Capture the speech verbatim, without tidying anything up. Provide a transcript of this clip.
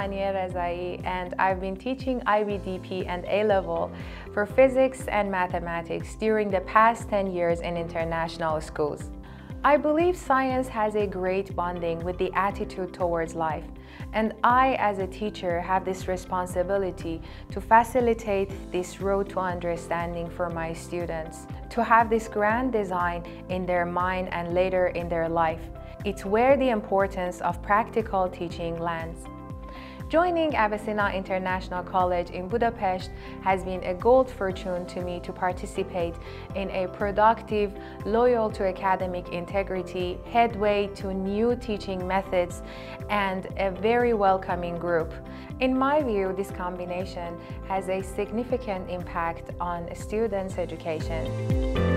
Hanieh Rezaei, and I've been teaching I B D P and A-Level for physics and mathematics during the past ten years in international schools. I believe science has a great bonding with the attitude towards life, and I, as a teacher, have this responsibility to facilitate this road to understanding for my students, to have this grand design in their mind and later in their life. It's where the importance of practical teaching lands. Joining Avicenna International College in Budapest has been a gold fortune to me to participate in a productive, loyal to academic integrity, headway to new teaching methods, and a very welcoming group. In my view, this combination has a significant impact on students' education.